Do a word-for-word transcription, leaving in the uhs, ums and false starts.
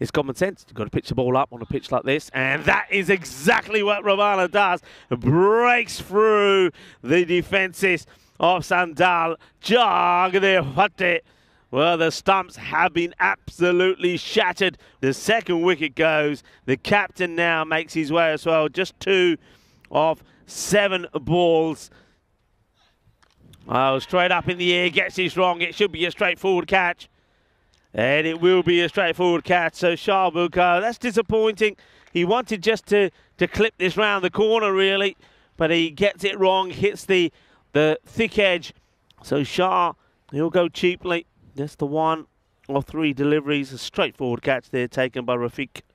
it's common sense. You've got to pitch the ball up on a pitch like this, and that is exactly what Rabbani does. Breaks through the defences of Sandal Jagdevate. Well, the stumps have been absolutely shattered. The second wicket goes. The captain now makes his way as well. Just two of seven balls. Oh, straight up in the air. Gets this wrong. It should be a straightforward catch. And it will be a straightforward catch. So Shah will go. That's disappointing. He wanted just to, to clip this round the corner, really. But he gets it wrong. Hits the, the thick edge. So Shah, he'll go cheaply. That's the one or three deliveries. A straightforward catch there taken by Rafiq.